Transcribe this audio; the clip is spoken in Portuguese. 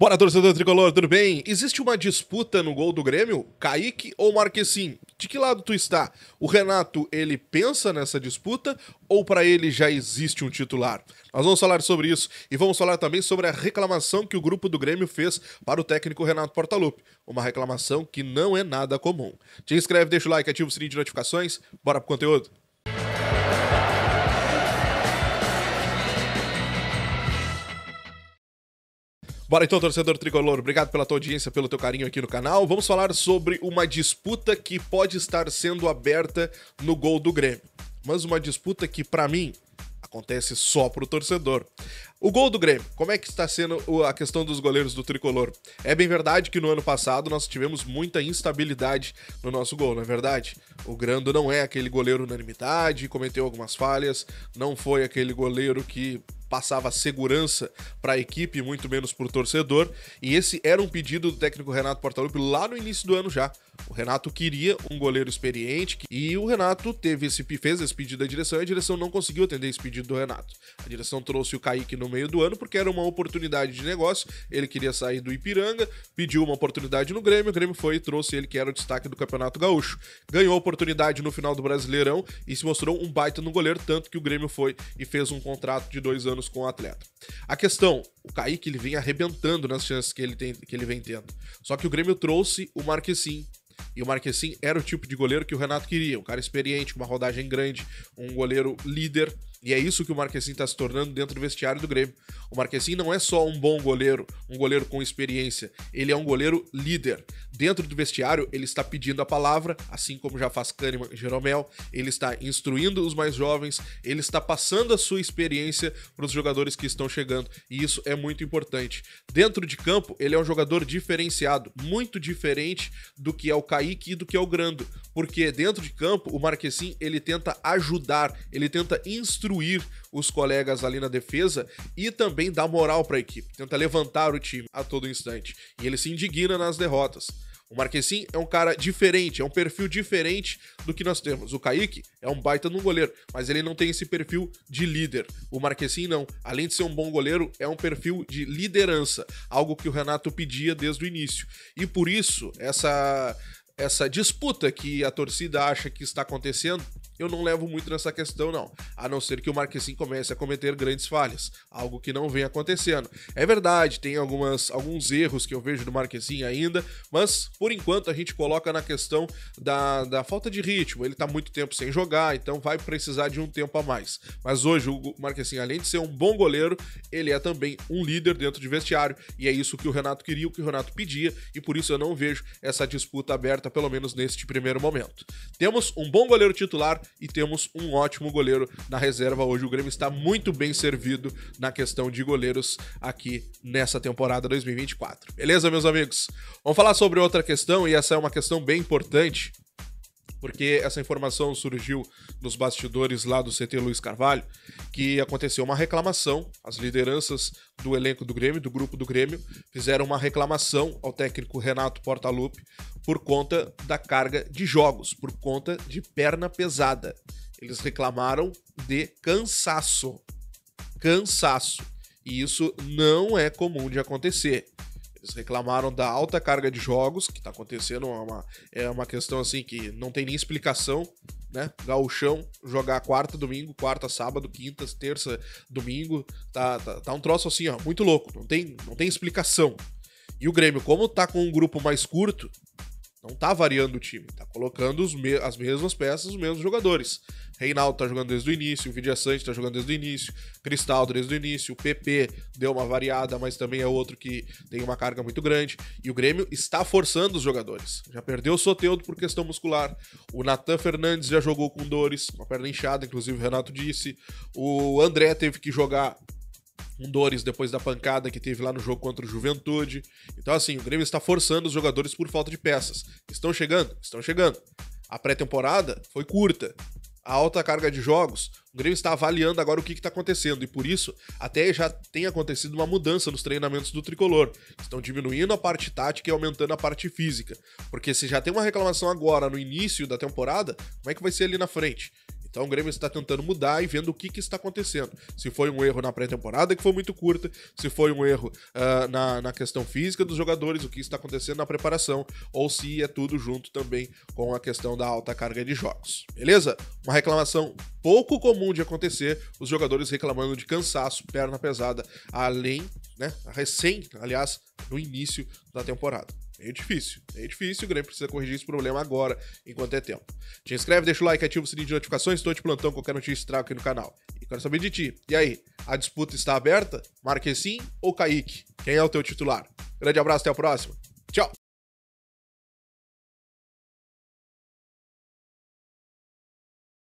Bora, torcedor tricolor, tudo bem? Existe uma disputa no gol do Grêmio? Caíque ou Marchesín? De que lado tu está? O Renato, ele pensa nessa disputa ou para ele já existe um titular? Nós vamos falar sobre isso e vamos falar também sobre a reclamação que o grupo do Grêmio fez para o técnico Renato Portaluppi. Uma reclamação que não é nada comum. Te inscreve, deixa o like, ativa o sininho de notificações. Bora pro conteúdo. Bora então, torcedor tricolor, obrigado pela tua audiência, pelo teu carinho aqui no canal. Vamos falar sobre uma disputa que pode estar sendo aberta no gol do Grêmio. Mas uma disputa que, pra mim, acontece só pro torcedor. O gol do Grêmio, como é que está sendo a questão dos goleiros do tricolor? É bem verdade que no ano passado nós tivemos muita instabilidade no nosso gol, não é verdade? O Grando não é aquele goleiro unanimidade, cometeu algumas falhas, não foi aquele goleiro que passava segurança para a equipe, muito menos para o torcedor, e esse era um pedido do técnico Renato Portaluppi lá no início do ano já. O Renato queria um goleiro experiente e o Renato fez esse pedido da direção e a direção não conseguiu atender esse pedido do Renato. A direção trouxe o Caíque no meio do ano porque era uma oportunidade de negócio, ele queria sair do Ipiranga, pediu uma oportunidade no Grêmio, o Grêmio foi e trouxe ele que era o destaque do Campeonato Gaúcho. Ganhou a oportunidade no final do Brasileirão e se mostrou um baita no goleiro, tanto que o Grêmio foi e fez um contrato de 2 anos com o atleta. A questão, o Caíque ele vem arrebentando nas chances que ele vem tendo. Só que o Grêmio trouxe o Marchesín. E o Marchesín era o tipo de goleiro que o Renato queria, um cara experiente, com uma rodagem grande, um goleiro líder. E é isso que o Marchesín está se tornando dentro do vestiário do Grêmio. O Marchesín não é só um bom goleiro, um goleiro com experiência. Ele é um goleiro líder. Dentro do vestiário, ele está pedindo a palavra, assim como já faz Kahneman, Geromel. Ele está instruindo os mais jovens. Ele está passando a sua experiência para os jogadores que estão chegando. E isso é muito importante. Dentro de campo, ele é um jogador diferenciado, muito diferente do que é o Caíque e do que é o Grando. Porque dentro de campo, o Marchesín, ele tenta ajudar, ele tenta instruir os colegas ali na defesa e também dar moral para a equipe, tenta levantar o time a todo instante. E ele se indigna nas derrotas. O Marchesín é um cara diferente, é um perfil diferente do que nós temos. O Caíque é um baita num goleiro, mas ele não tem esse perfil de líder. O Marchesín não. Além de ser um bom goleiro, é um perfil de liderança, algo que o Renato pedia desde o início. E por isso, essa disputa que a torcida acha que está acontecendo, eu não levo muito nessa questão, não. A não ser que o Marchesín comece a cometer grandes falhas, algo que não vem acontecendo. É verdade, tem alguns erros que eu vejo do Marchesín ainda, mas por enquanto a gente coloca na questão da falta de ritmo. Ele tá muito tempo sem jogar, então vai precisar de um tempo a mais. Mas hoje o Marchesín, além de ser um bom goleiro, ele é também um líder dentro de vestiário, e é isso que o Renato queria, o que o Renato pedia, e por isso eu não vejo essa disputa aberta, pelo menos neste primeiro momento. Temos um bom goleiro titular e temos um ótimo goleiro na reserva hoje. O Grêmio está muito bem servido na questão de goleiros aqui nessa temporada 2024. Beleza, meus amigos? Vamos falar sobre outra questão, e essa é uma questão bem importante, porque essa informação surgiu nos bastidores lá do CT Luiz Carvalho, que aconteceu uma reclamação. As lideranças do elenco do Grêmio, do grupo do Grêmio, fizeram uma reclamação ao técnico Renato Portaluppi por conta da carga de jogos, por conta de perna pesada. Eles reclamaram de cansaço. Cansaço. E isso não é comum de acontecer. Eles reclamaram da alta carga de jogos, que tá acontecendo, é uma questão assim que não tem nem explicação, né? Gauchão, jogar quarta, domingo, quarta, sábado, quinta, terça, domingo, tá um troço assim, ó, muito louco, não tem explicação. E o Grêmio, como tá com um grupo mais curto, não tá variando o time, tá colocando as mesmas peças, os mesmos jogadores. Reinaldo tá jogando desde o início, o Vidal Santos tá jogando desde o início, Cristaldo desde o início, o PP deu uma variada, mas também é outro que tem uma carga muito grande. E o Grêmio está forçando os jogadores. Já perdeu o Soteldo por questão muscular, o Nathan Fernandes já jogou com dores, uma perna inchada, inclusive o Renato disse, o André teve que jogar com dores depois da pancada que teve lá no jogo contra o Juventude. Então assim, o Grêmio está forçando os jogadores por falta de peças. Estão chegando? Estão chegando. A pré-temporada foi curta. A alta carga de jogos, o Grêmio está avaliando agora o que está acontecendo, e por isso até já tem acontecido uma mudança nos treinamentos do tricolor. Estão diminuindo a parte tática e aumentando a parte física, porque se já tem uma reclamação agora no início da temporada, como é que vai ser ali na frente? Então o Grêmio está tentando mudar e vendo o que está acontecendo. Se foi um erro na pré-temporada, que foi muito curta, se foi um erro na questão física dos jogadores, o que está acontecendo na preparação, ou se é tudo junto também com a questão da alta carga de jogos. Beleza? Uma reclamação pouco comum de acontecer, os jogadores reclamando de cansaço, perna pesada, além, né, recém, aliás, no início da temporada. É difícil, o Grêmio precisa corrigir esse problema agora, enquanto é tempo. Te inscreve, deixa o like, ativa o sininho de notificações, estou de plantão, qualquer notícia trago aqui no canal. E quero saber de ti. E aí, a disputa está aberta? Marchesín ou Caíque? Quem é o teu titular? Grande abraço, até a próxima!